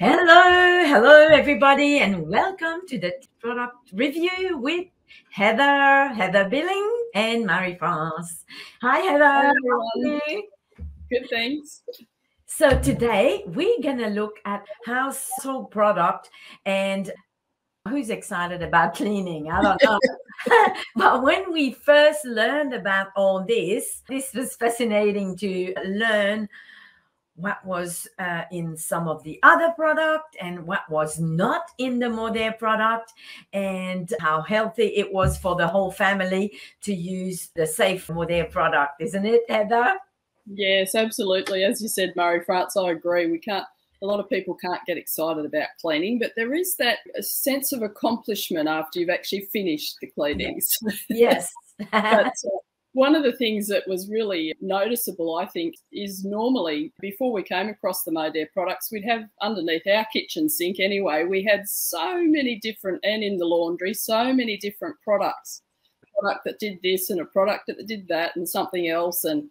Hello everybody, and welcome to the product review with Heather Billing and Marie-France. Hi Heather. Hello. Good, thanks. So today we're gonna look at household product, and who's excited about cleaning? I don't know. But when we first learned about all this was fascinating to learn what was in some of the other product and what was not in the Modere product, and how healthy it was for the whole family to use the safe Modere product. Isn't it, Heather? Yes, absolutely. As you said, Marie-France, I agree. A lot of people can't get excited about cleaning, but there is that sense of accomplishment after you've actually finished the cleanings. Yes. That's one of the things that was really noticeable, I think, is normally before we came across the Modere products, we'd have underneath our kitchen sink anyway, we had so many different, and in the laundry, so many different products. A product that did this and a product that did that and something else. And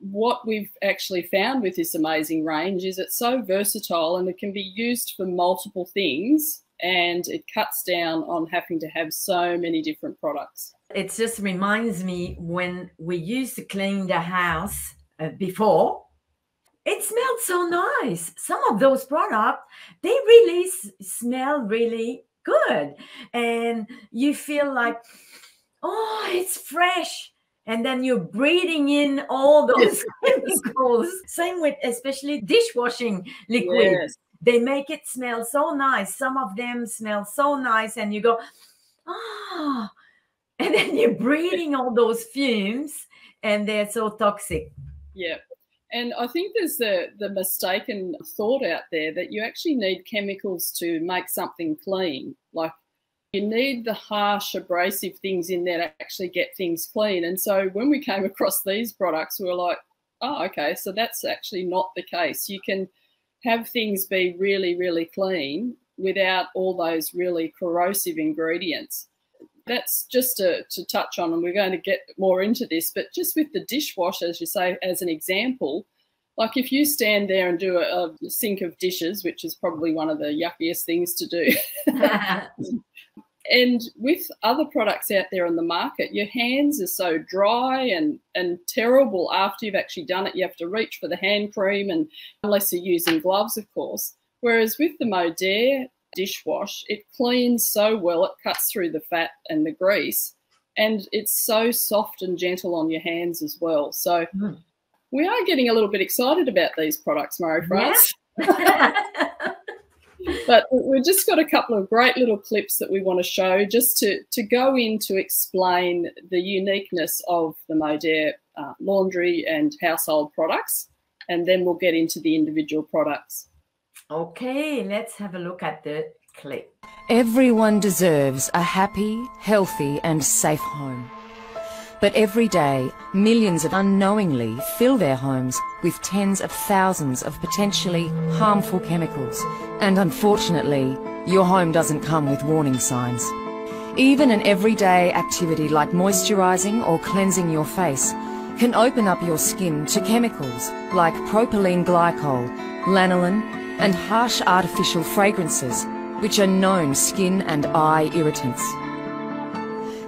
what we've actually found with this amazing range is it's so versatile and it can be used for multiple things, and it cuts down on having to have so many different products. It just reminds me when we used to clean the house before, it smelled so nice. Some of those products, they really smell really good. And you feel like, oh, it's fresh. And then you're breathing in all those chemicals. Same with especially dishwashing liquid. Yes. They make it smell so nice. Some of them smell so nice. And you go, oh. And then you're breathing all those fumes, and they're so toxic. Yeah. And I think there's the mistaken thought out there that you actually need chemicals to make something clean. Like, you need the harsh, abrasive things in there to actually get things clean. And so when we came across these products, we were like, oh, okay, so that's actually not the case. You can have things be really, really clean without all those really corrosive ingredients. That's just to touch on, and we're going to get more into this, but just with the dishwasher, as you say, as an example, like if you stand there and do a sink of dishes, which is probably one of the yuckiest things to do, and with other products out there on the market, your hands are so dry and terrible after you've actually done it. You have to reach for the hand cream, and unless you're using gloves, of course, whereas with the Modere dishwash, it cleans so well, it cuts through the fat and the grease, and it's so soft and gentle on your hands as well. So we are getting a little bit excited about these products, Marie-France. Yeah. But we've just got a couple of great little clips that we want to show just to go in to explain the uniqueness of the Modere laundry and household products, and then we'll get into the individual products. Okay, let's have a look at the clip. Everyone deserves a happy, healthy and safe home. But every day, millions of unknowingly fill their homes with tens of thousands of potentially harmful chemicals. And unfortunately, your home doesn't come with warning signs. Even an everyday activity like moisturizing or cleansing your face can open up your skin to chemicals like propylene glycol, lanolin, and harsh artificial fragrances, which are known skin and eye irritants.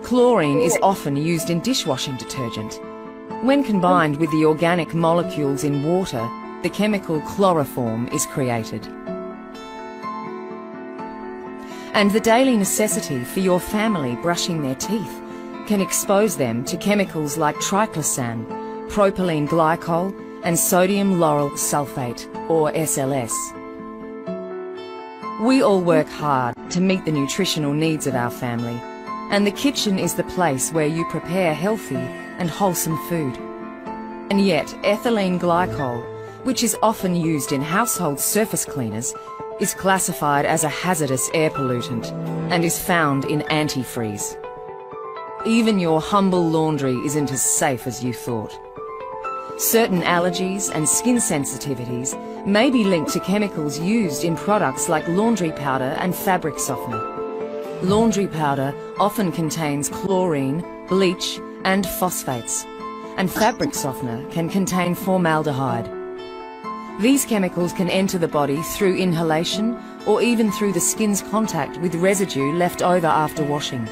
Chlorine is often used in dishwashing detergent. When combined with the organic molecules in water, the chemical chloroform is created. And the daily necessity for your family brushing their teeth can expose them to chemicals like triclosan, propylene glycol, and sodium lauryl sulfate, or SLS. We all work hard to meet the nutritional needs of our family, and the kitchen is the place where you prepare healthy and wholesome food. And yet, ethylene glycol, which is often used in household surface cleaners, is classified as a hazardous air pollutant and is found in antifreeze. Even your humble laundry isn't as safe as you thought. Certain allergies and skin sensitivities may be linked to chemicals used in products like laundry powder and fabric softener. Laundry powder often contains chlorine, bleach, and phosphates, and fabric softener can contain formaldehyde. These chemicals can enter the body through inhalation or even through the skin's contact with residue left over after washing.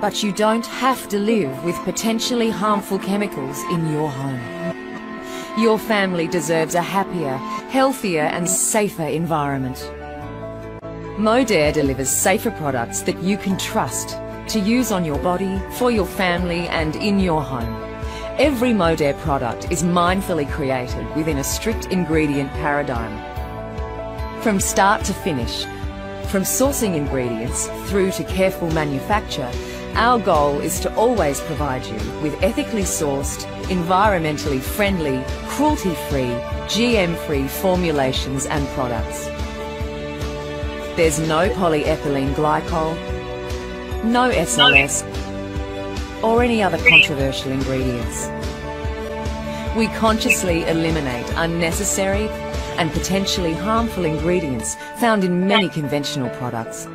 But you don't have to live with potentially harmful chemicals in your home. Your family deserves a happier, healthier and safer environment. Modere delivers safer products that you can trust to use on your body, for your family and in your home. Every Modere product is mindfully created within a strict ingredient paradigm. From start to finish, from sourcing ingredients through to careful manufacture, our goal is to always provide you with ethically sourced, environmentally friendly, cruelty-free, GM-free formulations and products. There's no polyethylene glycol, no SLS or any other controversial ingredients. We consciously eliminate unnecessary and potentially harmful ingredients found in many conventional products,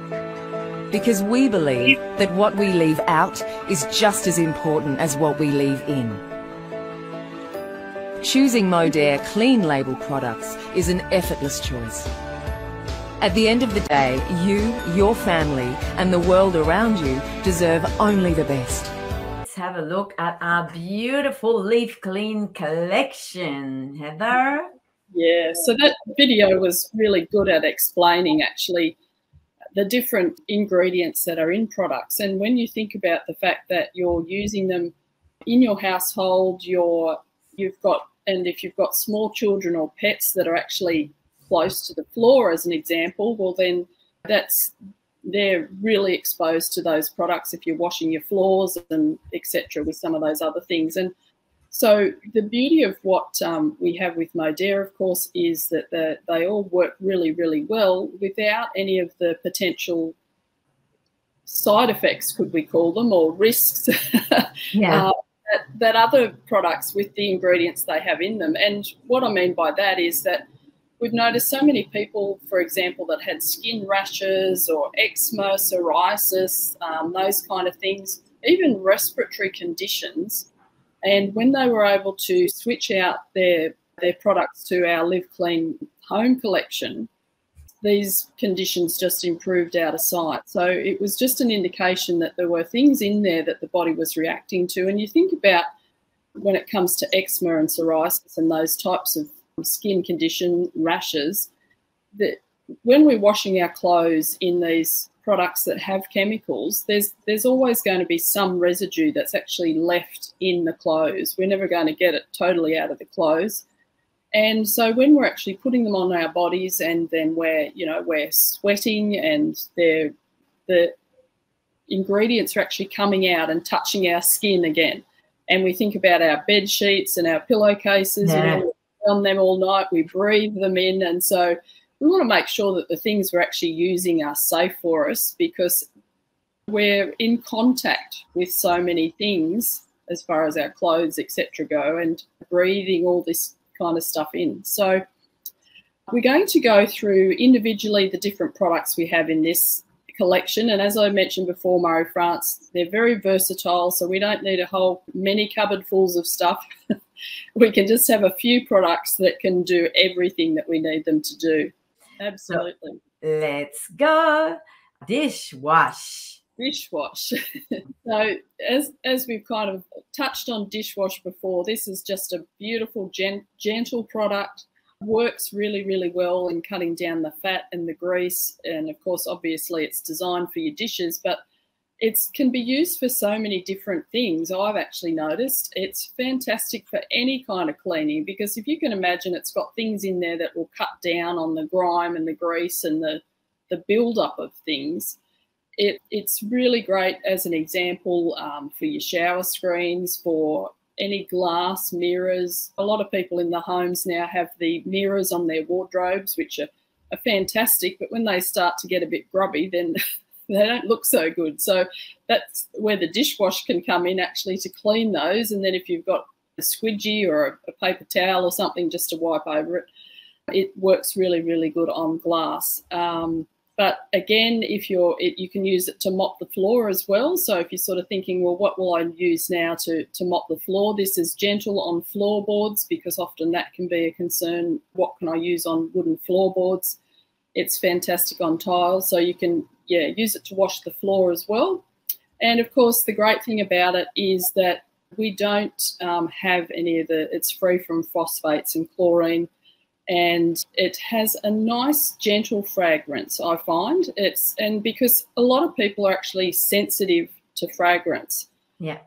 because we believe that what we leave out is just as important as what we leave in. Choosing Modere clean label products is an effortless choice. At the end of the day, you, your family and the world around you deserve only the best. Let's have a look at our beautiful Leaf Clean collection, Heather. Yeah, so that video was really good at explaining actually the different ingredients that are in products. And when you think about the fact that you're using them in your household, if you've got small children or pets that are actually close to the floor as an example, well then they're really exposed to those products if you're washing your floors and etc. with some of those other things. And so the beauty of what we have with Modere, of course, is that they all work really, really well without any of the potential side effects, could we call them, or risks yeah. that other products with the ingredients they have in them. And what I mean by that is that we've noticed so many people, for example, that had skin rashes or eczema, psoriasis, those kind of things, even respiratory conditions. And when they were able to switch out their products to our Live Clean Home Collection, these conditions just improved out of sight. So it was just an indication that there were things in there that the body was reacting to. And you think about when it comes to eczema and psoriasis and those types of skin condition, rashes, that when we're washing our clothes in these products that have chemicals, there's always going to be some residue that's actually left in the clothes. We're never going to get it totally out of the clothes. And so when we're actually putting them on our bodies and then we're sweating and the ingredients are actually coming out and touching our skin again. And we think about our bed sheets and our pillowcases and we're on them all night, we breathe them in. And so we want to make sure that the things we're actually using are safe for us, because we're in contact with so many things as far as our clothes, etc. go, and breathing all this kind of stuff in. So we're going to go through individually the different products we have in this collection. And as I mentioned before, Murray France, they're very versatile, so we don't need a whole many cupboardfuls of stuff. We can just have a few products that can do everything that we need them to do. Absolutely. So let's go. Dishwash. Dishwash. So as we've kind of touched on dishwash before, this is just a beautiful, gentle product. Works really, really well in cutting down the fat and the grease. And of course, obviously it's designed for your dishes, but it can be used for so many different things. I've actually noticed it's fantastic for any kind of cleaning, because if you can imagine, it's got things in there that will cut down on the grime and the grease and the build-up of things. It's really great as an example for your shower screens, for any glass, mirrors. A lot of people in the homes now have the mirrors on their wardrobes, which are fantastic, but when they start to get a bit grubby, then they don't look so good. So that's where the dishwash can come in actually to clean those. And then if you've got a squidgy or a paper towel or something just to wipe over it, it works really, really good on glass. But again, if you're, you can use it to mop the floor as well. So if you're sort of thinking, well, what will I use now to mop the floor? This is gentle on floorboards, because often that can be a concern. What can I use on wooden floorboards? It's fantastic on tiles. So you can, yeah, use it to wash the floor as well. And of course, the great thing about it is that we don't have any of the, it's free from phosphates and chlorine. And it has a nice gentle fragrance, I find. And because a lot of people are actually sensitive to fragrance. Yeah.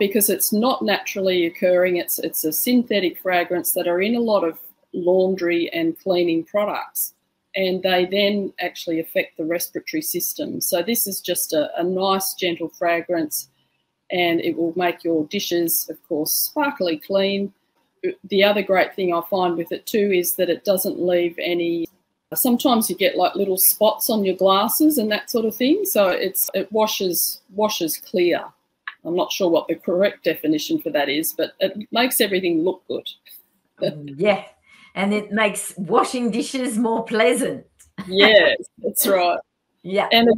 Because it's not naturally occurring. It's a synthetic fragrance that are in a lot of laundry and cleaning products. And they then actually affect the respiratory system. So this is just a nice gentle fragrance, and it will make your dishes, of course, sparkly clean. The other great thing I find with it too is that it doesn't leave any, sometimes you get like little spots on your glasses and that sort of thing. So it washes clear. I'm not sure what the correct definition for that is, but it makes everything look good. Yeah, and it makes washing dishes more pleasant. Yes, that's right. Yeah. And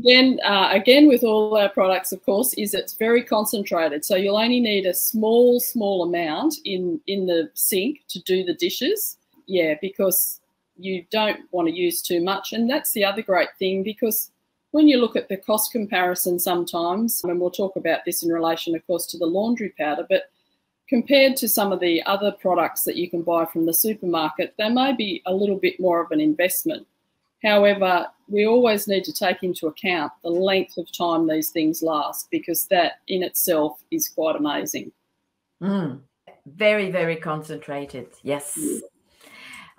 again, with all our products, of course, is it's very concentrated. So you'll only need a small amount in the sink to do the dishes. Yeah, because you don't want to use too much. And that's the other great thing, because when you look at the cost comparison sometimes, and we'll talk about this in relation, of course, to the laundry powder, but compared to some of the other products that you can buy from the supermarket, they may be a little bit more of an investment. However, we always need to take into account the length of time these things last, because that in itself is quite amazing. Mm. Very, very concentrated, yes. Yeah.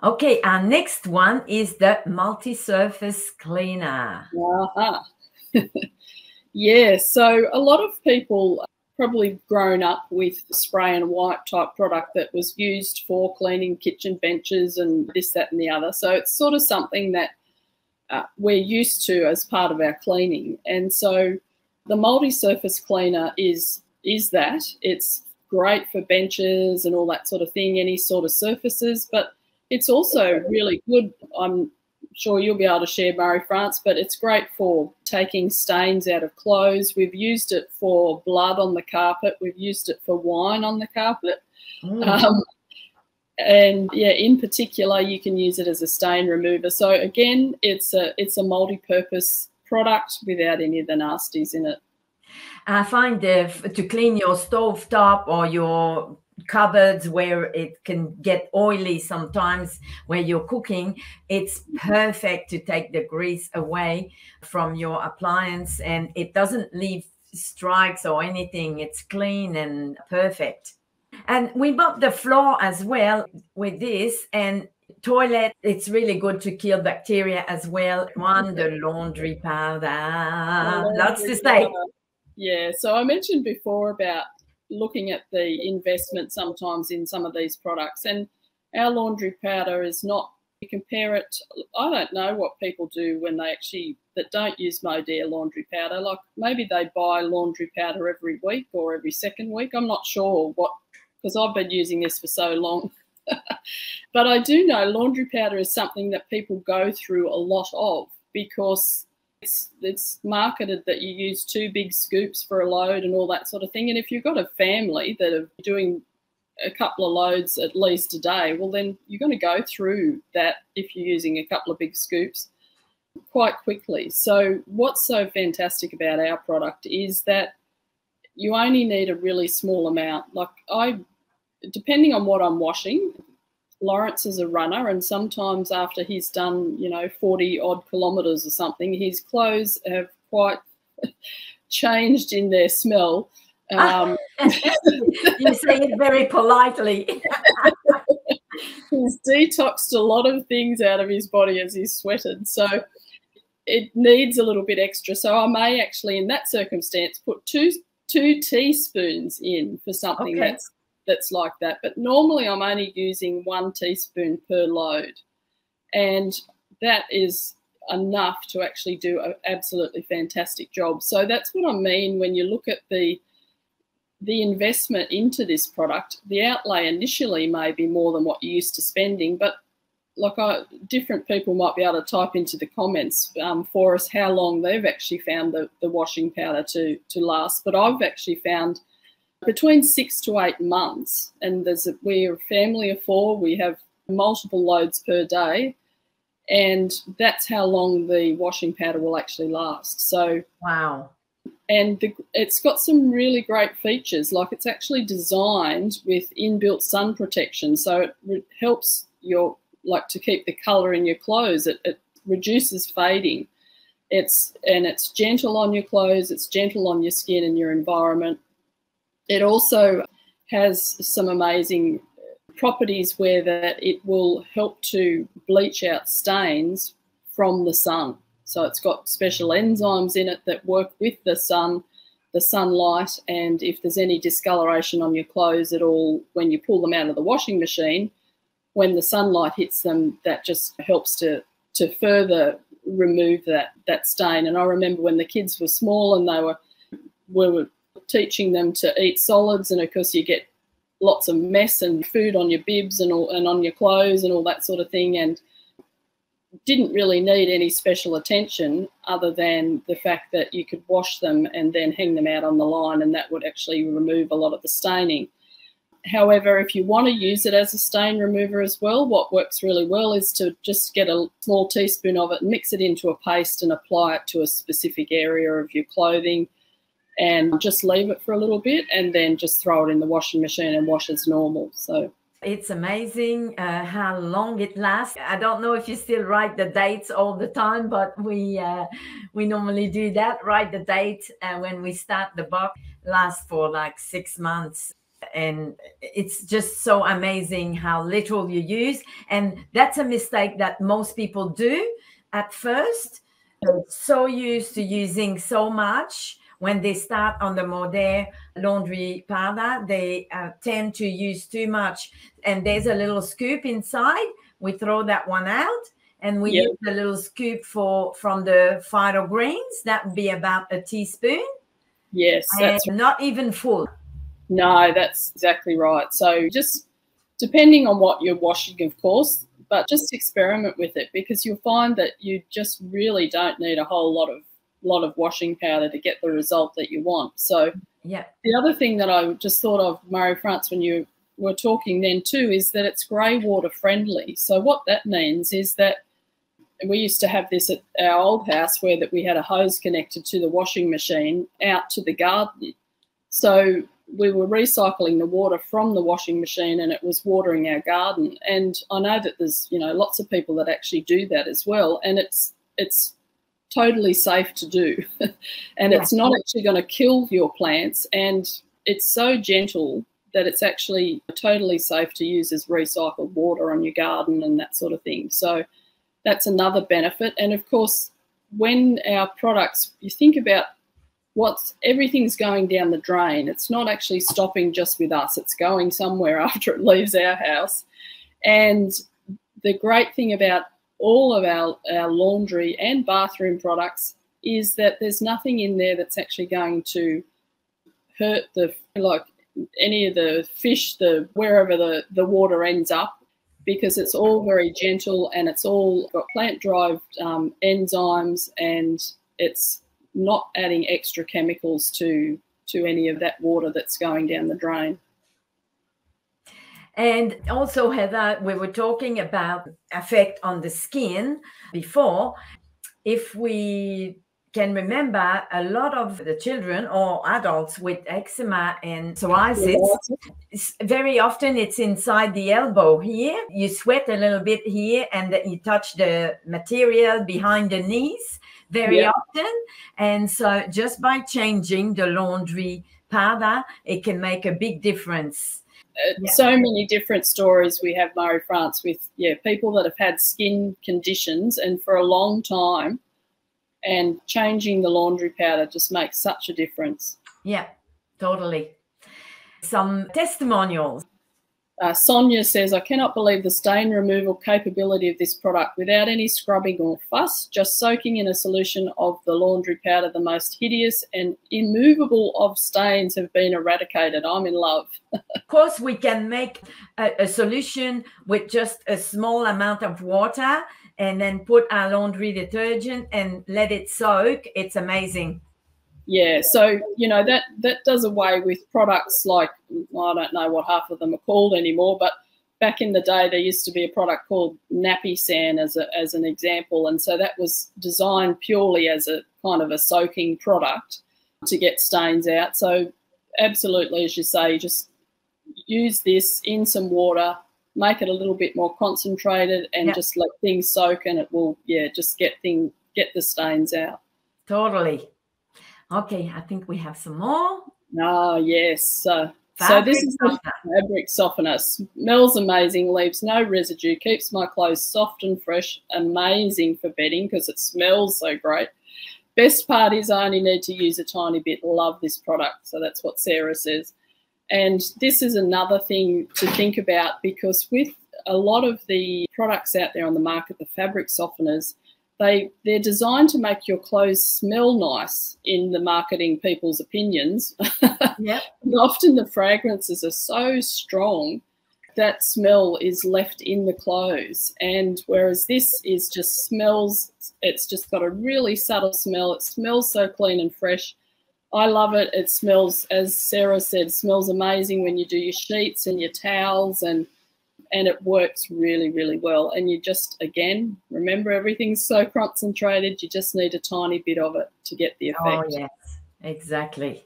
Okay, our next one is the multi-surface cleaner. Uh-huh. Yeah, so a lot of people probably grown up with spray and wipe type product that was used for cleaning kitchen benches and this, that and the other. So it's sort of something that we're used to as part of our cleaning. And so the multi-surface cleaner is that. It's great for benches and all that sort of thing, any sort of surfaces, but it's also really good. I'm sure you'll be able to share, Murray France, but it's great for taking stains out of clothes. We've used it for blood on the carpet. We've used it for wine on the carpet. Mm. And yeah, in particular, you can use it as a stain remover. So again, it's a multi-purpose product without any of the nasties in it. I find that to clean your stovetop or your cupboards where it can get oily sometimes where you're cooking, it's perfect to take the grease away from your appliance, and it doesn't leave strikes or anything. It's clean and perfect. And we mop the floor as well with this, and toilet, it's really good to kill bacteria as well. Wonder laundry powder. Lots to say. Yeah, so I mentioned before about looking at the investment sometimes in some of these products, and our laundry powder is not, you compare it, I don't know what people do when they actually, that don't use Modere laundry powder, like maybe they buy laundry powder every week or every second week. I'm not sure what, because I've been using this for so long. But I do know laundry powder is something that people go through a lot of, because it's marketed that you use 2 big scoops for a load and all that sort of thing. And if you've got a family that are doing a couple of loads at least a day, well, then you're going to go through that, if you're using a couple of big scoops, quite quickly. So what's so fantastic about our product is that you only need a really small amount. Like depending on what I'm washing, Lawrence is a runner, and sometimes after he's done, you know, 40-odd kilometres or something, his clothes have quite changed in their smell. You say it very politely. He's detoxed a lot of things out of his body as he's sweated, so it needs a little bit extra. So I may actually, in that circumstance, put two teaspoons in for something that's like that. But normally I'm only using 1 teaspoon per load, and that is enough to actually do an absolutely fantastic job. So that's what I mean when you look at the investment into this product. The outlay initially may be more than what you're used to spending, but like different people might be able to type into the comments for us how long they've actually found the washing powder to last. But I've actually found between 6 to 8 months, and we're a family of 4, we have multiple loads per day, and that's how long the washing powder will actually last. So wow. And it's got some really great features, like it's actually designed with inbuilt sun protection, so it helps your, like, to keep the colour in your clothes. It reduces fading. It's gentle on your clothes, it's gentle on your skin and your environment. It also has some amazing properties where that it will help to bleach out stains from the sun. So it's got special enzymes in it that work with the sunlight, and if there's any discoloration on your clothes at all, when you pull them out of the washing machine, when the sunlight hits them, that just helps to further remove that stain. And I remember when the kids were small and we were teaching them to eat solids, and of course you get lots of mess and food on your bibs and on your clothes and all that sort of thing, and didn't really need any special attention other than the fact that you could wash them and then hang them out on the line, and that would actually remove a lot of the staining. However, if you want to use it as a stain remover as well, what works really well is to just get a small teaspoon of it, mix it into a paste and apply it to a specific area of your clothing, and just leave it for a little bit and then just throw it in the washing machine and wash as normal. So it's amazing how long it lasts. I don't know if you still write the dates all the time, but we normally do that, write the date when we start the box. Lasts for like 6 months, and it's just so amazing how little you use. And that's a mistake that most people do at first. They're so used to using so much. When they start on the Modere laundry powder, they tend to use too much. And there's a little scoop inside. We throw that one out, and we use the little scoop from the phytogreens. That would be about a teaspoon. Yes. That's not even full. No, that's exactly right. So just depending on what you're washing, of course, but just experiment with it, because you'll find that you just really don't need a whole lot of washing powder to get the result that you want. So yeah, the other thing that I just thought of, Marie-France, when you were talking then too, is that it's grey water friendly. So what that means is that we used to have this at our old house where that we had a hose connected to the washing machine out to the garden. So we were recycling the water from the washing machine, and it was watering our garden. And I know that there's, you know, lots of people that actually do that as well, and it's totally safe to do. And it's not actually going to kill your plants, and it's so gentle that it's actually totally safe to use as recycled water on your garden and that sort of thing. So that's another benefit. And of course, when our products, you think about everything's going down the drain. It's not actually stopping just with us. It's going somewhere after it leaves our house. And the great thing about all of our laundry and bathroom products is that there's nothing in there that's actually going to hurt any of the fish, wherever the water ends up, because it's all very gentle, and it's all got plant-derived enzymes, and it's not adding extra chemicals to any of that water that's going down the drain. And also, Heather, we were talking about effect on the skin before. If we can remember, a lot of the children or adults with eczema and psoriasis, very often it's inside the elbow here. You sweat a little bit here, and then you touch the material behind the knees very often. And so just by changing the laundry powder, it can make a big difference. So many different stories we have, Marie-France, with people that have had skin conditions and for a long time, and changing the laundry powder just makes such a difference. Yeah, totally. Some testimonials. Sonia says, I cannot believe the stain removal capability of this product without any scrubbing or fuss, just soaking in a solution of the laundry powder. The most hideous and immovable of stains have been eradicated. I'm in love. Of course, we can make a solution with just a small amount of water and then put our laundry detergent and let it soak. It's amazing. Yeah, so, you know, that does away with products like, well, I don't know what half of them are called anymore, but back in the day there used to be a product called Nappy San as an example, and so that was designed purely as a kind of a soaking product to get stains out. So absolutely, as you say, just use this in some water, make it a little bit more concentrated and yep. Just let things soak and it will, yeah, just get the stains out. Totally. Okay, I think we have some more. Oh, yes. So this is the fabric softener. Smells amazing, leaves no residue, keeps my clothes soft and fresh, amazing for bedding because it smells so great. Best part is I only need to use a tiny bit. Love this product. So that's what Sarah says. And this is another thing to think about because with a lot of the products out there on the market, the fabric softeners, They're designed to make your clothes smell nice in the marketing people's opinions. Yep. And often the fragrances are so strong that smell is left in the clothes. And whereas this is just smells, it's just got a really subtle smell. It smells so clean and fresh. I love it. It smells, as Sarah said, smells amazing when you do your sheets and your towels, and it works really, really well. And you just, again, remember everything's so concentrated, you just need a tiny bit of it to get the effect. Oh, yes, exactly.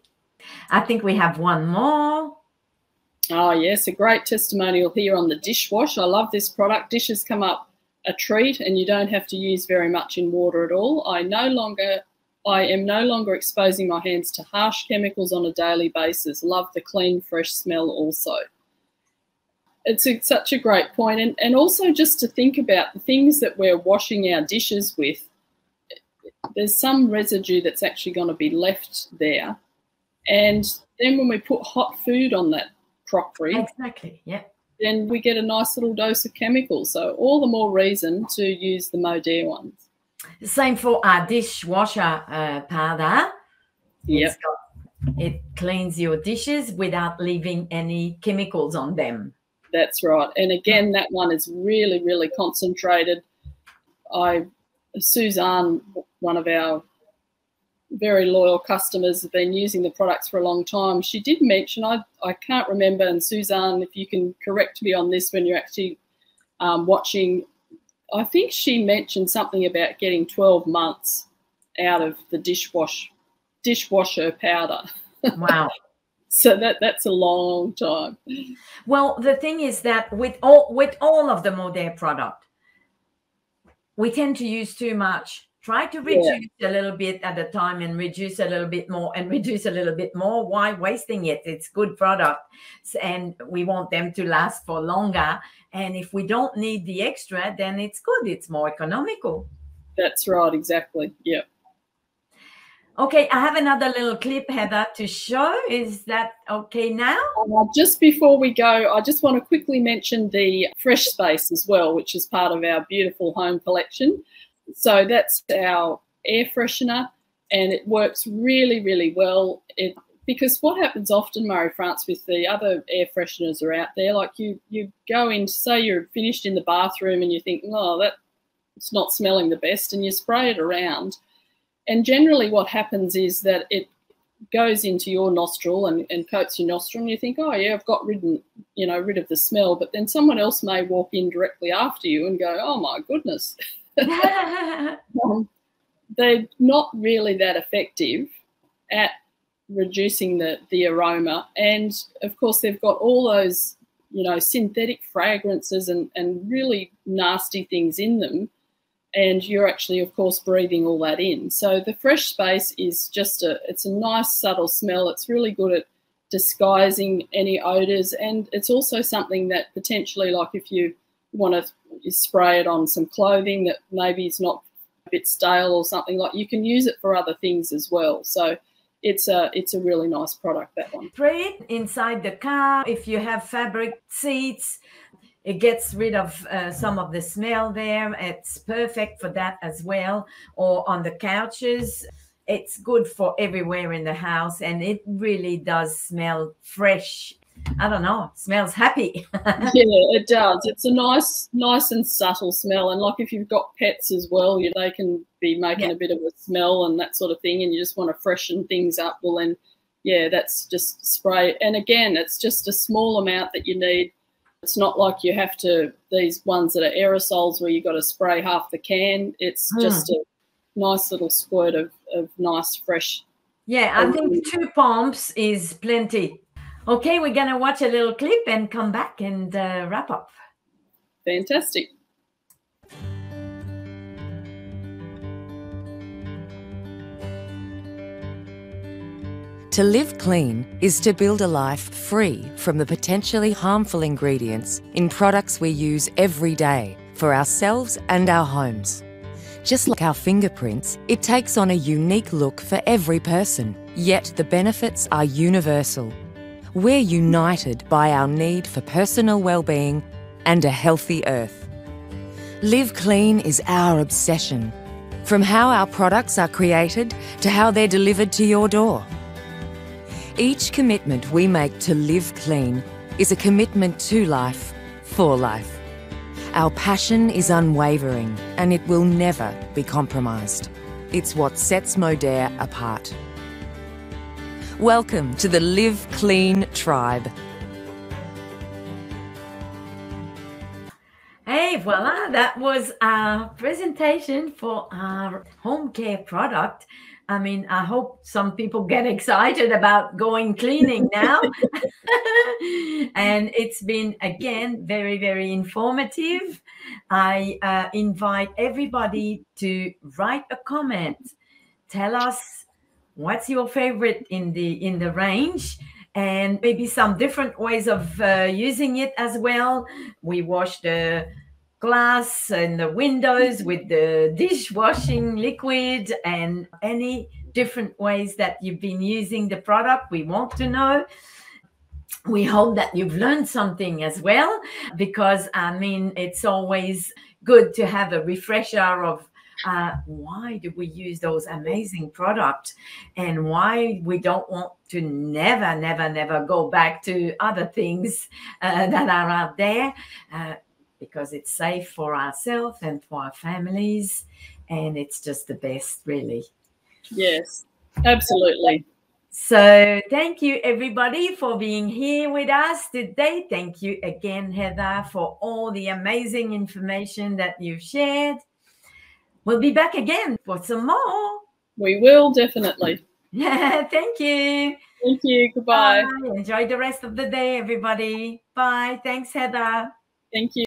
I think we have one more. Oh, yes, a great testimonial here on the dishwash. I love this product. Dishes come up a treat and you don't have to use very much in water at all. I am no longer exposing my hands to harsh chemicals on a daily basis. Love the clean, fresh smell also. It's such a great point. And also just to think about the things that we're washing our dishes with, there's some residue that's actually going to be left there. And then when we put hot food on that crockery, exactly, yeah, then we get a nice little dose of chemicals. So all the more reason to use the Modere ones. The same for our dishwasher powder. Yep. It cleans your dishes without leaving any chemicals on them. That's right. And again, that one is really, really concentrated. Suzanne, one of our very loyal customers, has been using the products for a long time. She did mention, I can't remember, and Suzanne, if you can correct me on this when you're actually watching, I think she mentioned something about getting 12 months out of the dishwasher powder. Wow. So that's a long time. Well, the thing is that with all of the Modere product, we tend to use too much. Try to reduce a little bit at a time and reduce a little bit more and reduce a little bit more. Why wasting it? It's good product and we want them to last for longer. And if we don't need the extra, then it's good. It's more economical. That's right. Exactly. Yeah. Okay, I have another little clip, Heather, to show. Is that okay now? Just before we go, I just want to quickly mention the Fresh Space as well, which is part of our beautiful home collection. So that's our air freshener, and it works really, really well. Because what happens often, Marie-France, with the other air fresheners are out there, like you go in, say you're finished in the bathroom and you think, oh, it's not smelling the best, and you spray it around. And generally what happens is that it goes into your nostril and coats your nostril and you think, oh, yeah, I've got rid of the smell. But then someone else may walk in directly after you and go, oh, my goodness. They're not really that effective at reducing the aroma. And, of course, they've got all those, you know, synthetic fragrances and really nasty things in them. And you're actually, of course, breathing all that in. So the Fresh Space is just it's a nice subtle smell. It's really good at disguising any odours, and it's also something that potentially, like if you want to spray it on some clothing that maybe is not a bit stale or something, like you can use it for other things as well. So it's a really nice product, that one. Spray it inside the car. If you have fabric seats, it gets rid of some of the smell there. It's perfect for that as well, or on the couches. It's good for everywhere in the house, and it really does smell fresh. I don't know, it smells happy. Yeah, it does. It's a nice and subtle smell. And like if you've got pets as well, they can be making a bit of a smell and that sort of thing, and you just want to freshen things up. Well, then, yeah, that's just spray. And again, it's just a small amount that you need. It's not like you have to, these ones that are aerosols where you've got to spray half the can. It's just a nice little squirt of nice, fresh. Yeah, I think 2 pumps is plenty. Okay, we're going to watch a little clip and come back and wrap up. Fantastic. To live clean is to build a life free from the potentially harmful ingredients in products we use every day for ourselves and our homes. Just like our fingerprints, it takes on a unique look for every person, yet the benefits are universal. We're united by our need for personal well-being and a healthy earth. Live Clean is our obsession, from how our products are created to how they're delivered to your door. Each commitment we make to live clean is a commitment to life, for life. Our passion is unwavering, and it will never be compromised. It's what sets Modere apart. Welcome to the Live Clean Tribe. Hey, voila, that was our presentation for our home care product. I mean, I hope some people get excited about going cleaning now. And it's been, again, very, very informative. I invite everybody to write a comment. Tell us what's your favorite in the range, and maybe some different ways of using it as well. We wash the glass and the windows with the dishwashing liquid, and any different ways that you've been using the product, we want to know. We hope that you've learned something as well, because, I mean, it's always good to have a refresher of why do we use those amazing products, and why we don't want to never go back to other things that are out there, because it's safe for ourselves and for our families, and it's just the best, really. Yes, absolutely. So thank you, everybody, for being here with us today. Thank you again, Heather, for all the amazing information that you've shared. We'll be back again for some more. We will, definitely. Thank you. Thank you. Goodbye. Bye. Enjoy the rest of the day, everybody. Bye. Thanks, Heather. Thank you.